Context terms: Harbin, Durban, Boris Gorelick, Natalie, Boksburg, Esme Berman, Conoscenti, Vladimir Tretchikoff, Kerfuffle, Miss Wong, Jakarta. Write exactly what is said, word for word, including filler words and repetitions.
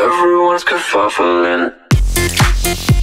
Everyone's kerfuffling.